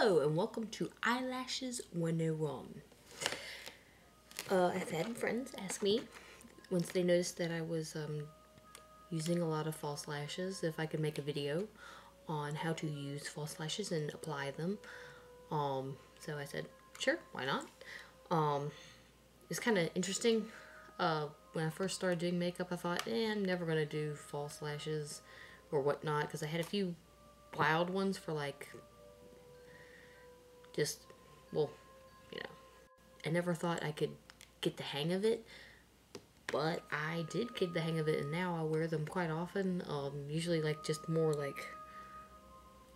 Hello and welcome to Eyelashes 101. I've had friends ask me, once they noticed that I was using a lot of false lashes, if I could make a video on how to use false lashes and apply them. So I said, sure, why not? It's kind of interesting. When I first started doing makeup, I thought, I'm never going to do false lashes or whatnot, because I had a few wild ones for like... I never thought I could get the hang of it, but I did get the hang of it, and now I wear them quite often, usually like just more like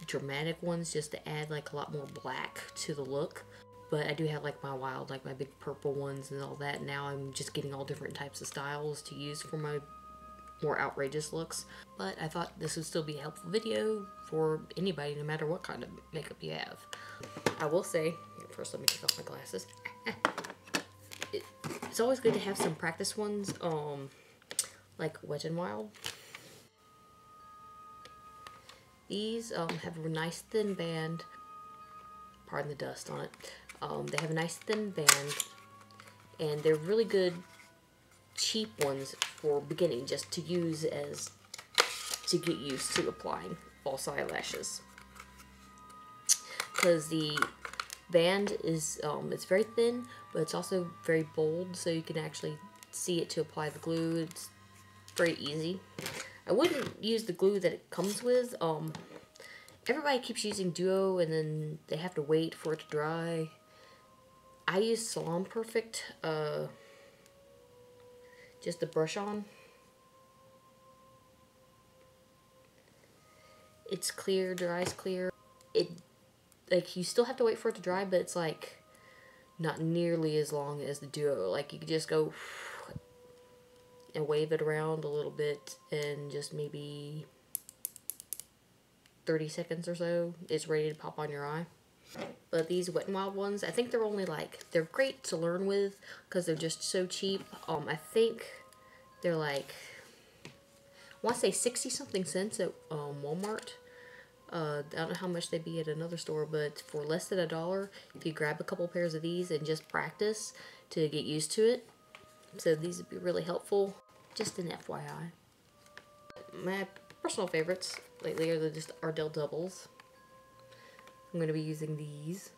dramatic ones just to add like a lot more black to the look. But I do have like my wild, like my big purple ones and all that. Now I'm just getting all different types of styles to use for my more outrageous looks, but I thought this would still be a helpful video for anybody, no matter what kind of makeup you have. I will say, first let me take off my glasses. It's always good to have some practice ones, like Wet n Wild. These have a nice thin band, pardon the dust on it, they have a nice thin band, and they're really good cheap ones for beginning, just to use as to get used to applying false eyelashes, because the band is it's very thin, but it's also very bold, so you can actually see it to apply the glue. It's very easy. I wouldn't use the glue that it comes with. Everybody keeps using Duo, and then they have to wait for it to dry. I use Salon Perfect, just the brush on. It's clear, dries clear. It, like, you still have to wait for it to dry, but it's like not nearly as long as the Duo. Like, you could just go and wave it around a little bit, and just maybe 30 seconds or so, it's ready to pop on your eye. But these Wet n Wild ones, I think they're only like, they're great to learn with because they're just so cheap. I think they're like, I want to say 60 something cents at Walmart. I don't know how much they'd be at another store, but for less than $1, if you grab a couple pairs of these and just practice to get used to it. So these would be really helpful, just an FYI. My personal favorites lately are just the Ardell Doubles. I'm going to be using these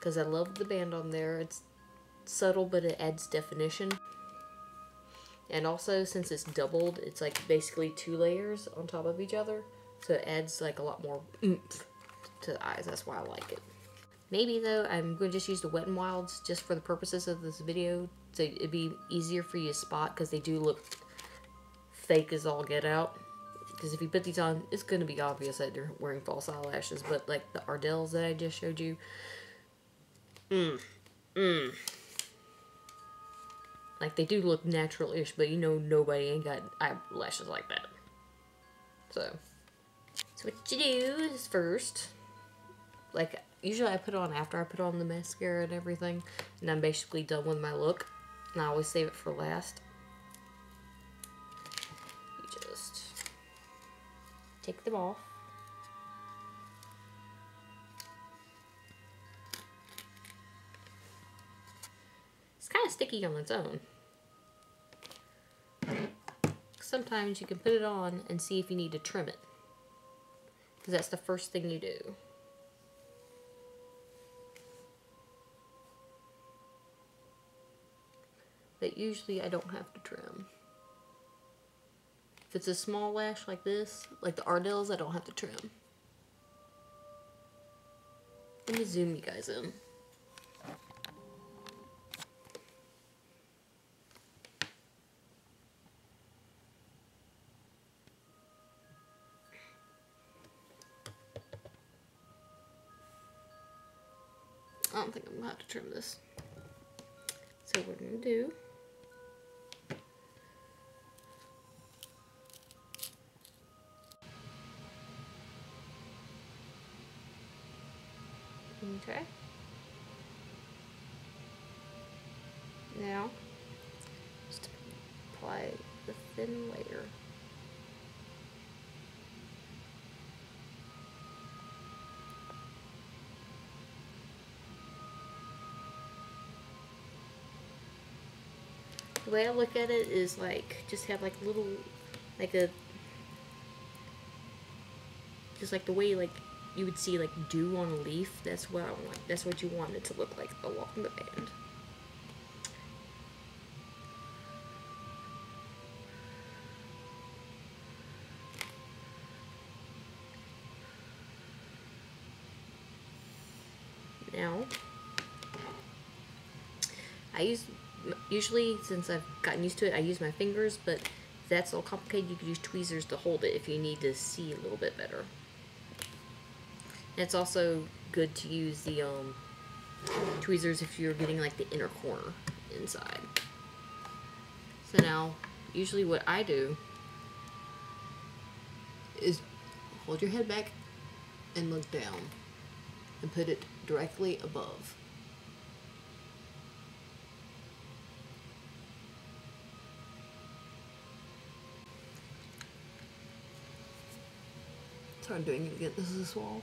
because I love the band on there. It's subtle, but it adds definition. And also, since it's doubled, it's like basically two layers on top of each other, so it adds like a lot more oomph to the eyes. That's why I like it. Maybe though, I'm going to just use the Wet n Wilds just for the purposes of this video, so it'd be easier for you to spot, because they do look fake as all get out. Because if you put these on, it's going to be obvious that you're wearing false eyelashes. But like the Ardells that I just showed you. Like, they do look natural-ish, but you know nobody ain't got eyelashes like that. So what you do is first, like, usually I put it on after I put on the mascara and everything, and I'm basically done with my look. And I always save it for last. Take them off. It's kind of sticky on its own. Sometimes you can put it on and see if you need to trim it, because that's the first thing you do. But usually I don't have to trim. If it's a small lash like this, like the Ardells, I don't have to trim. Let me zoom you guys in. I don't think I'm gonna have to trim this. So what we're gonna do, okay. Now, just apply the thin layer. The way I look at it is like, just have like little, like a, just like the way like you would see like dew on a leaf. That's what I want. That's what you want it to look like along the band. Now, I use, usually since I've gotten used to it, I use my fingers, but if that's all complicated, you could use tweezers to hold it if you need to see a little bit better. And it's also good to use the tweezers if you're getting like the inner corner inside. So now, usually what I do is hold your head back and look down and put it directly above. So I'm doing it again. This is this wall.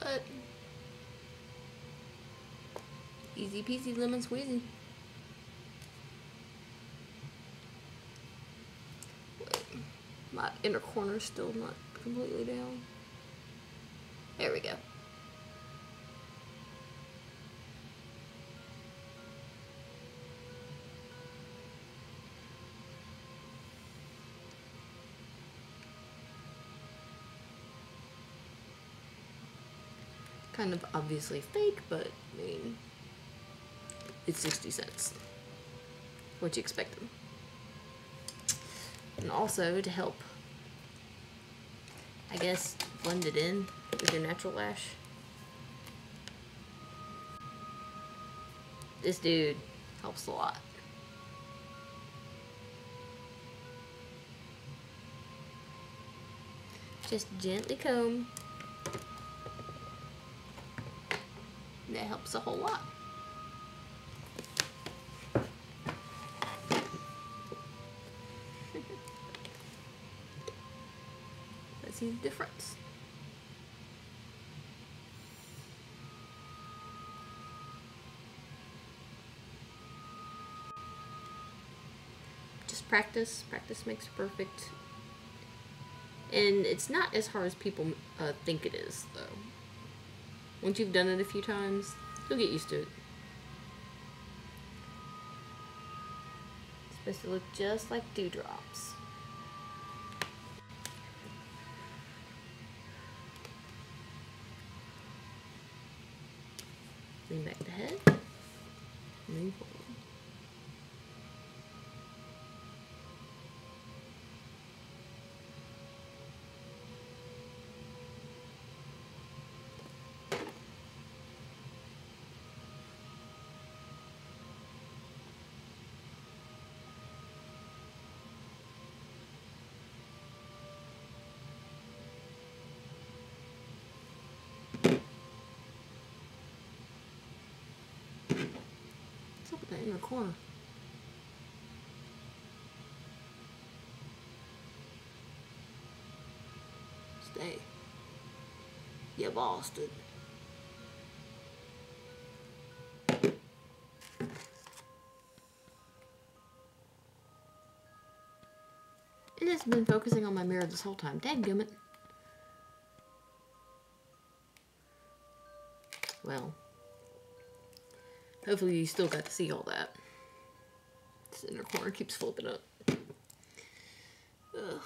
But easy peasy lemon squeezy. Wait, my inner corner's still not completely down. There we go. Kind of obviously fake, but I mean, it's 60 cents. What you expect them. And also to help, I guess, blend it in with your natural lash. This dude helps a lot. Just gently comb. That helps a whole lot. Let's see the difference. Just practice. Practice makes perfect. And it's not as hard as people think it is, though. Once you've done it a few times, you'll get used to it. It's supposed to look just like dewdrops. Lean back the head. Lean forward. That inner corner. Stay. Yeah, Boston. It has been focusing on my mirror this whole time. Dadgummit. Well. Hopefully you still got to see all that. This inner corner keeps flipping up. Ugh.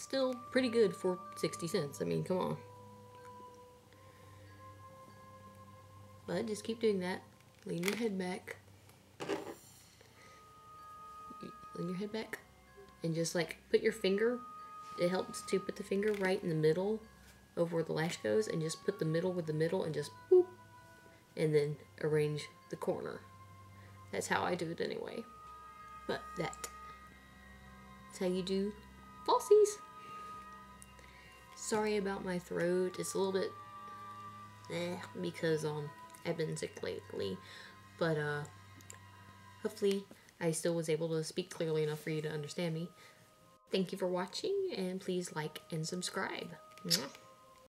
Still pretty good for 60 cents. I mean, come on. But just keep doing that. Lean your head back. Lean your head back. And just like put your finger. It helps to put the finger right in the middle of where the lash goes. And just put the middle with the middle and just boop. and then arrange the corner. That's how I do it anyway. But that's how you do falsies. Sorry about my throat. It's a little bit because I've been sick lately. But hopefully I still was able to speak clearly enough for you to understand me. Thank you for watching, and please like and subscribe.